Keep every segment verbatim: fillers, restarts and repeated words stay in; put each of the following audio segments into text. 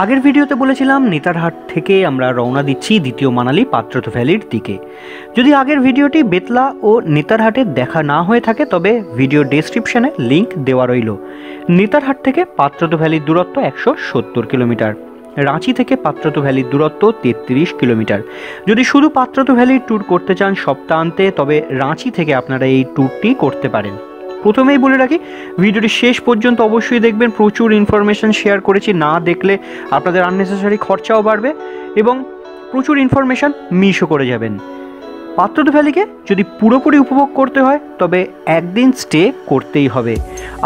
आगের ভিডিওতে বলেছিলাম নেতারহাট থেকে আমরা রওনা দিচ্ছি দ্বিতীয় মানালি পাত্রাতু ভ্যালির দিকে। যদি আগের ভিডিওটি বেতলা ও নেতারহাটে দেখা না হয়ে থাকে তবে ভিডিও ডেসক্রিপশনে লিংক দেওয়া রইল। নেতারহাট থেকে পাত্রাতু ভ্যালির দূরত্ব একশো সত্তর কিলোমিটার, রাঁচি থেকে পাত্রাতু ভ্যালির দূরত্ব তেত্রিশ কিলোমিটার। যদি শুধু পাত্রাতু ভ্যালির ট্যুর করতে চান সপ্তাহান্তে তবে রাঁচি থেকে আপনারা এই ট্যুরটি করতে পারেন। প্রথমেই বলে রাখি ভিডিওটি শেষ পর্যন্ত অবশ্যই দেখবেন, প্রচুর ইনফরমেশান শেয়ার করেছি, না দেখলে আপনাদের আননেসেসারি খরচাও বাড়বে এবং প্রচুর ইনফরমেশান মিসও করে যাবেন। পাত্রাতু ভ্যালিকে যদি পুরোপুরি উপভোগ করতে হয় তবে একদিন স্টে করতেই হবে,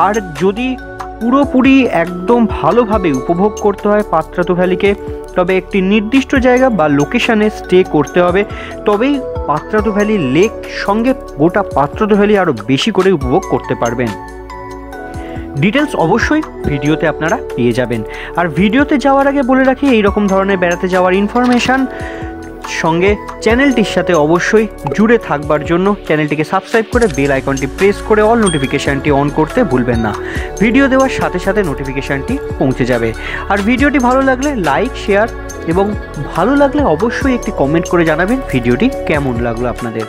আর যদি পুরোপুরি একদম ভালোভাবে উপভোগ করতে হয় পাত্রাতু ভ্যালিকে তবে একটি নির্দিষ্ট জায়গা বা লোকেশানে স্টে করতে হবে, তবেই পাত্রাতু ভ্যালি লেক সঙ্গে গোটা পাত্রাতু ভ্যালি আরও বেশি করে উপভোগ করতে পারবেন। ডিটেলস অবশ্যই ভিডিওতে আপনারা পেয়ে যাবেন। আর ভিডিওতে যাওয়ার আগে বলে রাখি এই রকম ধরনের বেড়াতে যাওয়ার ইনফরমেশান সঙ্গে চ্যানেলটির সাথে অবশ্যই জুড়ে থাকবার জন্য চ্যানেলটিকে সাবস্ক্রাইব করে বেল আইকনটি প্রেস করে অল নোটিফিকেশানটি অন করতে ভুলবেন না, ভিডিও দেওয়ার সাথে সাথে নোটিফিকেশানটি পৌঁছে যাবে। আর ভিডিওটি ভালো লাগলে লাইক, শেয়ার এবং ভালো লাগলে অবশ্যই একটি কমেন্ট করে জানাবেন ভিডিওটি কেমন লাগলো আপনাদের।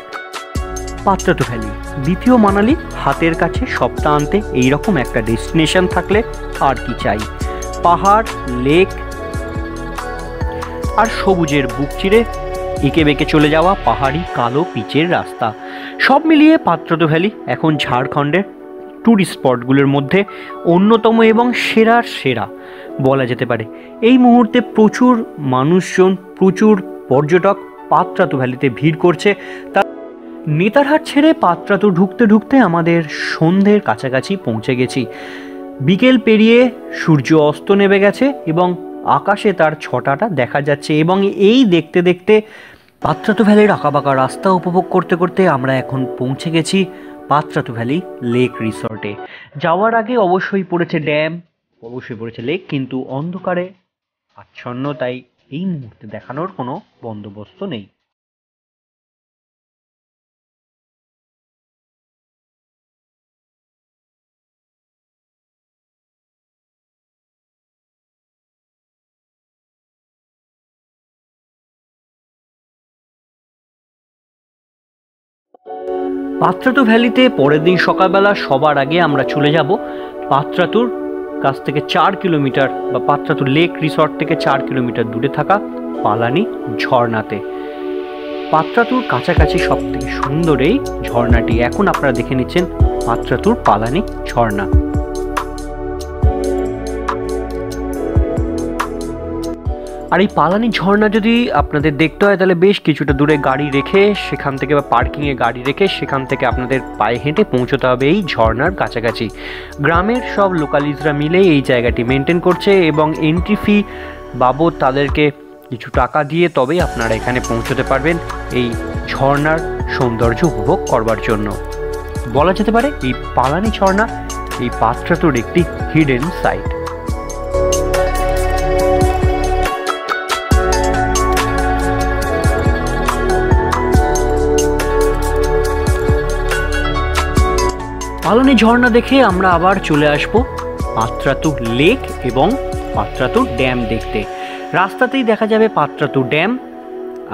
পাত্রাতু ভ্যালি দ্বিতীয় মানালি হাতের কাছে, সপ্তাহান্তে এইরকম একটা ডেস্টিনেশান থাকলে আর কি চাই। পাহাড়, লেক আর সবুজের বুক চিরে এঁকে বেঁকে চলে যাওয়া পাহাড়ি কালো পিচের রাস্তা, সব মিলিয়ে পাত্রাতু ভ্যালি এখন ঝাড়খণ্ডের ট্যুরিস্ট স্পটগুলোর মধ্যে অন্যতম এবং সেরার সেরা বলা যেতে পারে। এই মুহূর্তে প্রচুর মানুষজন, প্রচুর পর্যটক পাত্রাতু ভ্যালিতে ভিড় করছে। তার নেতারহাট ছেড়ে পাত্রাতু ঢুকতে ঢুকতে আমাদের সন্ধ্যের কাছাকাছি পৌঁছে গেছি। বিকেল পেরিয়ে সূর্য অস্ত নেমে গেছে এবং আকাশে তার ছটাটা দেখা যাচ্ছে, এবং এই দেখতে দেখতে পাত্রাতু ভ্যালির আঁকাবাঁকা রাস্তা উপভোগ করতে করতে আমরা এখন পৌঁছে গেছি পাত্রাতু ভ্যালি লেক রিসর্টে। যাওয়ার আগে অবশ্যই পড়েছে ড্যাম, অবশ্যই পড়েছে লেক, কিন্তু অন্ধকারে আচ্ছন্ন, তাই এই মুহূর্তে দেখানোর কোনো বন্দোবস্ত নেই। পাত্রাতু ভ্যালিতে পরের দিন সকালবেলা সবার আগে আমরা চলে যাব পাত্রাতুর কাছ থেকে চার কিলোমিটার বা পাত্রাতু লেক রিসর্ট থেকে চার কিলোমিটার দূরে থাকা পালানি ঝর্ণাতে। পাত্রাতুর কাছাকাছি সব থেকে সুন্দর এই ঝর্ণাটি। এখন আপনারা দেখে নিচ্ছেন পাত্রাতুর পালানি ঝর্ণা। আর এই পালানি ঝর্ণা যদি আপনাদের দেখতে হয় তাহলে বেশ কিছুটা দূরে গাড়ি রেখে সেখান থেকে বা পার্কিংয়ে গাড়ি রেখে সেখান থেকে আপনাদের পায়ে হেঁটে পৌঁছতে হবে এই ঝর্ণার কাছাকাছি। গ্রামের সব লোকালিজরা মিলে এই জায়গাটি মেনটেন করছে এবং এন্ট্রি ফি বাবদ তাদেরকে কিছু টাকা দিয়ে তবেই আপনারা এখানে পৌঁছতে পারবেন এই ঝর্ণার সৌন্দর্য উপভোগ করবার জন্য। বলা যেতে পারে এই পালানি ঝর্ণা এই পাত্রাতুর একটি হিডেন সাইট। পালানি ঝর্ণা দেখে আমরা আবার চলে আসব পাত্রাতু লেক এবং পাত্রাতু ড্যাম দেখতে। রাস্তাতেই দেখা যাবে পাত্রাতু ড্যাম।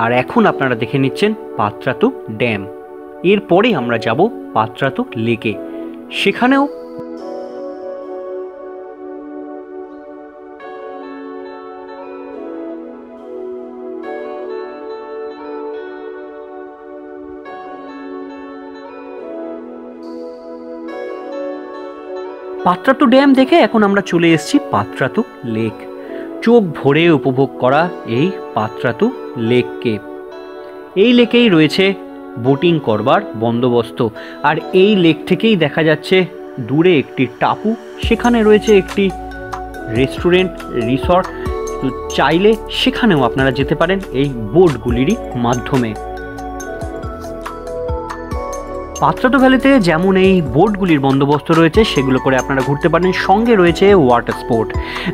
আর এখন আপনারা দেখে নিচ্ছেন পাত্রাতু ড্যাম। এরপরেই আমরা যাব পাত্রাতু লেকে। সেখানেও পাত্রাতু ড্যাম দেখে এখন আমরা চলে এসেছি পাত্রাতু লেক। চোখ ভরে উপভোগ করা এই পাত্রাতু লেককে। এই লেকেই রয়েছে বোটিং করবার বন্দোবস্ত, আর এই লেক থেকেই দেখা যাচ্ছে দূরে একটি টাপু, সেখানে রয়েছে একটি রেস্টুরেন্ট, রিসর্ট। চাইলে সেখানেও আপনারা যেতে পারেন এই বোটগুলিরই মাধ্যমে। পাত্রাতু ভ্যালিতে যেমন এই বোটগুলির বন্দোবস্ত রয়েছে সেগুলো করে আপনারা ঘুরতে পারেন, সঙ্গে রয়েছে ওয়াটার স্পোর্ট,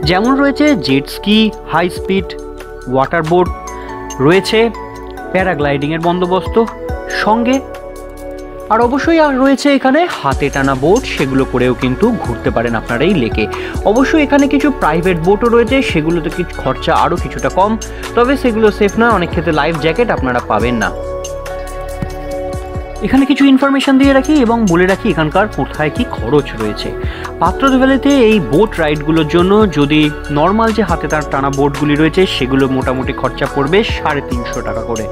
যেমন রয়েছে jet ski, high speed water boat, রয়েছে প্যারাগ্লাইডিংয়ের বন্দোবস্ত, সঙ্গে और अवश्य रही है एखे हाथे टाना बोट सेगुलो करेও কিন্তু ঘুরতে পারেন আপনারা এই লেকে। অবশ্যই এখানে কিছু প্রাইভেট বোটও রয়েছে, সেগুলোতে কিছু খরচা আরও কিছুটা কম, তবে সেগুলো সেফ না, অনেক ক্ষেত্রে লাইফ জ্যাকেট আপনারা পাবেন না। এখানে কিছু ইনফরমেশন দিয়ে রাখি এবং বলে রাখি এখানকার কোথায় কি খরচ রয়েছে। পাত্রাতু ভ্যালিতে এই বোট রাইডগুলোর জন্য যদি নর্মাল যে হাতে তার টানা বোটগুলি রয়েছে সেগুলো মোটামুটি খরচা পড়বে সাড়ে তিনশো টাকা করে।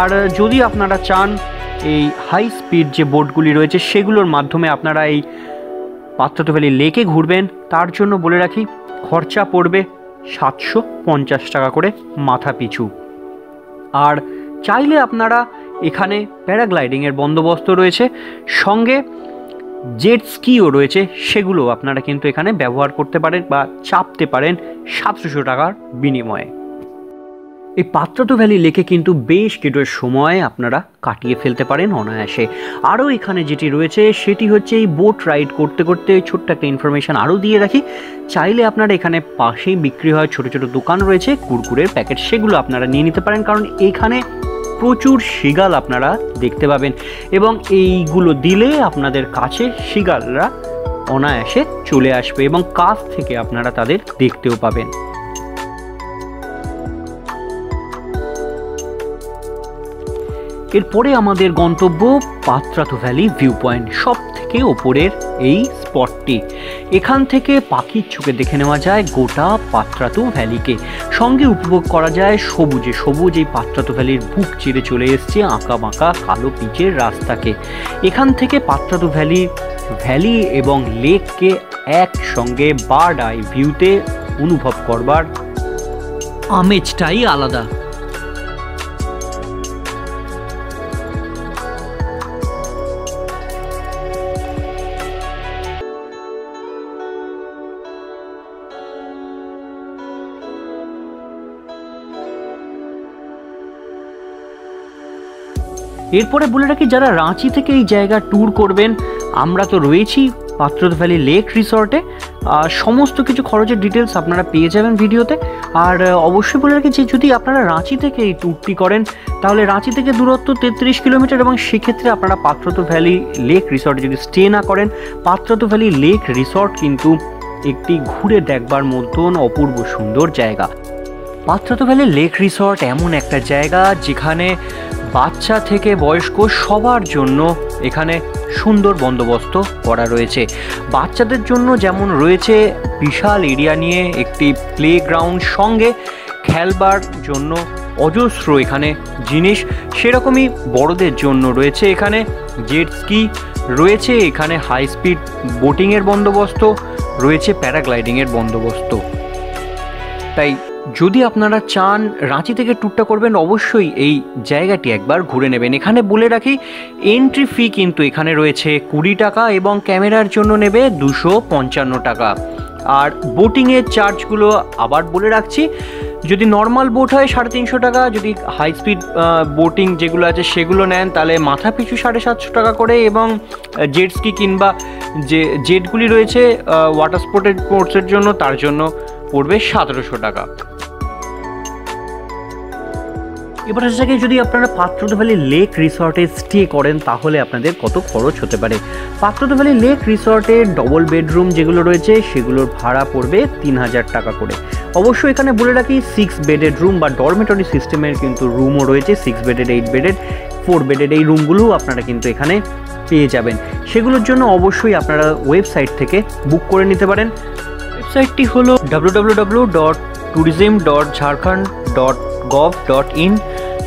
আর যদি আপনারা চান এই হাই স্পিড যে বোটগুলি রয়েছে সেগুলোর মাধ্যমে আপনারা এই পাত্রাতু ভ্যালি লেকে ঘুরবেন, তার জন্য বলে রাখি খরচা পড়বে সাতশো পঞ্চাশ টাকা করে মাথা পিছু। আর চাইলে আপনারা এখানে প্যারাগ্লাইডিংয়ের বন্দোবস্ত রয়েছে, সঙ্গে জেট স্কিও রয়েছে, সেগুলো আপনারা কিন্তু এখানে ব্যবহার করতে পারেন বা চাপতে পারেন সাতশো টাকার বিনিময়ে। এই পাত্রাতু ভ্যালি লেকে কিন্তু বেশ কিছু সময় আপনারা কাটিয়ে ফেলতে পারেন অনায়াসে। আরও এখানে যেটি রয়েছে সেটি হচ্ছে এই বোট রাইড করতে করতে ছোট্ট একটা ইনফরমেশান আরও দিয়ে রাখি, চাইলে আপনারা এখানে পাশেই বিক্রি হয় ছোটো ছোটো দোকান রয়েছে কুরকুরের প্যাকেট, সেগুলো আপনারা নিয়ে নিতে পারেন, কারণ এখানে প্রচুর শিগাল আপনারা দেখতে পাবেন এবং এইগুলো দিলে আপনাদের কাছে শিগালরা অনায়াসে চলে আসবে এবং কাছ থেকে আপনারা তাদের দেখতেও পাবেন। এরপরে আমাদের গন্তব্য পাত্রাতু ভ্যালি ভিউ পয়েন্ট, সব থেকে ওপরের এই স্পটটি। এখান থেকে পাখির চোখে দেখে নেওয়া যায় গোটা পাত্রাতু ভ্যালিকে, সঙ্গে উপভোগ করা যায় সবুজে সবুজ এই পাত্রাতু ভ্যালির বুক চিরে চলে এসছে আঁকা বাঁকা কালো পিচের রাস্তাকে। এখান থেকে পাত্রাতু ভ্যালি ভ্যালি এবং লেককে একসঙ্গে বার্ড আই ভিউতে অনুভব করবার আমেজটাই আলাদা। এরপরে বলে রাখি যারা রাঁচি থেকে এই জায়গা ট্যুর করবেন, আমরা তো রয়েছি পাত্রাতু ভ্যালি লেক রিসর্টে, আর সমস্ত কিছু খরচের ডিটেলস আপনারা পেয়ে যাবেন ভিডিওতে। আর অবশ্যই বলে রাখি যে যদি আপনারা রাঁচি থেকে এই ট্যুরটি করেন তাহলে রাঁচি থেকে দূরত্ব তেত্রিশ কিলোমিটার এবং সেক্ষেত্রে আপনারা পাত্রাতু ভ্যালি লেক রিসর্টে যদি স্টে না করেন, পাত্রাতু ভ্যালি লেক রিসর্ট কিন্তু একটি ঘুরে দেখবার মতন অপূর্ব সুন্দর জায়গা। পাত্রাতু ভ্যালি লেক রিসর্ট এমন একটা জায়গা যেখানে বাচ্চা থেকে বয়স্ক সবার জন্য এখানে সুন্দর বন্দোবস্ত করা রয়েছে। বাচ্চাদের জন্য যেমন রয়েছে বিশাল এরিয়া নিয়ে একটি প্লে গ্রাউন্ড, সঙ্গে খেলবার জন্য অজস্র এখানে জিনিস, সেরকমই বড়দের জন্য রয়েছে এখানে জেট স্কি, রয়েছে এখানে হাই স্পিড বোটিংয়ের বন্দোবস্ত, রয়েছে প্যারাগ্লাইডিংয়ের বন্দোবস্ত। তাই যদি আপনারা চান রাঁচি থেকে ট্যুরটা করবেন, অবশ্যই এই জায়গাটি একবার ঘুরে নেবেন। এখানে বলে রাখি এন্ট্রি ফি কিন্তু এখানে রয়েছে কুড়ি টাকা এবং ক্যামেরার জন্য নেবে দুশো পঞ্চান্ন টাকা। আর বোটিংয়ের চার্জগুলো আবার বলে রাখছি, যদি নর্মাল বোট হয় সাড়ে তিনশো টাকা, যদি হাই স্পিড বোটিং যেগুলো আছে সেগুলো নেন তাহলে মাথা পিছু সাড়ে সাতশো টাকা করে, এবং জেট স্কি কিংবা যে জেটগুলি রয়েছে ওয়াটার স্পোর্টের স্পোর্টসের জন্য তার জন্য পড়বে সতেরোশো টাকা। এবার আসা যাক যদি আপনারা পাত্রাতু ভ্যালি লেক রিসর্টে স্টে করেন তাহলে আপনাদের কত খরচ হতে পারে। পাত্রাতু ভ্যালি লেক রিসর্টে ডবল বেডরুম যেগুলো রয়েছে সেগুলোর ভাড়া পড়বে তিন হাজার টাকা করে। অবশ্যই এখানে বলে রাখি সিক্স বেডেড রুম বা ডরমেটরি সিস্টেমের কিন্তু রুমও রয়েছে, six bedded, eight bedded, four bedded, এই রুমগুলোও আপনারা কিন্তু এখানে পেয়ে যাবেন। সেগুলোর জন্য অবশ্যই আপনারা ওয়েবসাইট থেকে বুক করে নিতে পারেন। ওয়েবসাইটটি হলো W W W dot tourism dot Jharkhand dot gov dot in.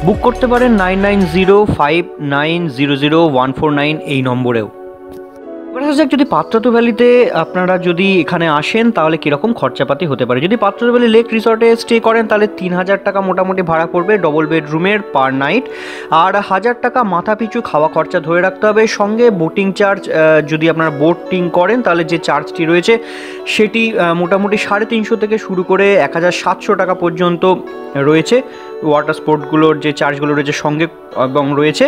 Book করতে পারেন nine nine zero five nine zero zero one four nine এই নম্বরেও। এবার যদি পাত্রাতু ভ্যালিতে আপনারা যদি এখানে আসেন তাহলে কীরকম খরচাপাতি হতে পারে। যদি পাত্রাতু ভ্যালি লেক রিসর্টে স্টে করেন তাহলে তিন হাজার টাকা মোটামুটি ভাড়া পড়বে ডবল বেডরুমের পার নাইট, আর হাজার টাকা মাথা পিছু খাওয়া খরচা ধরে রাখতে হবে। সঙ্গে বোটিং চার্জ, যদি আপনারা বোটিং করেন তাহলে যে চার্জটি রয়েছে সেটি মোটামুটি সাড়ে তিনশো থেকে শুরু করে এক হাজার সাতশো টাকা পর্যন্ত রয়েছে, ওয়াটার স্পোর্টগুলোর যে চার্জগুলো রয়েছে সঙ্গে এবং রয়েছে।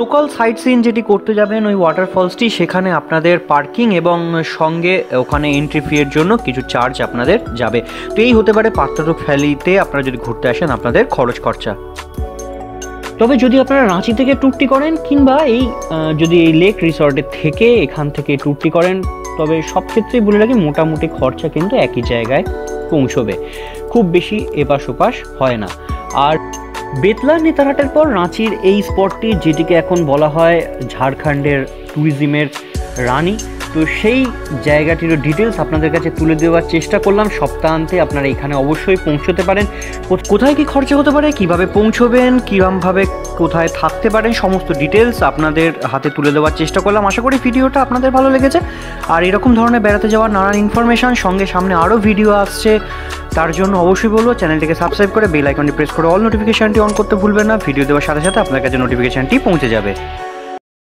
লোকাল সাইট সিন যেটি করতে যাবেন ওই ওয়াটারফলসটি, সেখানে আপনাদের পার্কিং এবং সঙ্গে ওখানে এন্ট্রি ফি এর জন্য কিছু চার্জ আপনাদের যাবে। তো এই হতে পারে পাত্রাতু ভ্যালিতে আপনারা যদি ঘুরতে আসেন আপনাদের খরচ খরচা। তবে যদি আপনারা রাঁচি থেকে ট্যুরটি করেন কিংবা এই যদি এই লেক রিসর্টের থেকে এখান থেকে ট্যুরটি করেন তবে সব ক্ষেত্রেই বলে রাখি মোটামুটি খরচা কিন্তু একই জায়গায় পৌঁছবে, খুব বেশি এপাশ ওপাশ হয় না। আর বেতলা নেতারহাটের পর রাঁচির এই স্পটটি যেটিকে এখন বলা হয় ঝাড়খণ্ডের ট্যুরিজমের রানী, তো সেই জায়গাটিরও ডিটেলস আপনাদের কাছে তুলে দেওয়ার চেষ্টা করলাম। সপ্তাহান্তে আপনারা এখানে অবশ্যই পৌঁছতে পারেন, কোথায় কি খরচা হতে পারে, কিভাবে পৌঁছবেন, কীরকমভাবে কোথায় থাকতে পারেন, সমস্ত ডিটেলস আপনাদের হাতে তুলে দেওয়ার চেষ্টা করলাম। আশা করি ভিডিওটা আপনাদের ভালো লেগেছে। আর এরকম ধরনের বেড়াতে যাওয়ার নানান ইনফরমেশান সঙ্গে সামনে আরও ভিডিও আসছে, তার জন্য অবশ্যই বলবো চ্যানেলটিকে সাবস্ক্রাইব করে বেল আইকনটি প্রেস করে অল নোটিফিকেশানটি অন করতে ভুলবেন না। ভিডিও দেওয়ার সাথে সাথে আপনার কাছে নোটিফিকেশানটি পৌঁছে যাবে।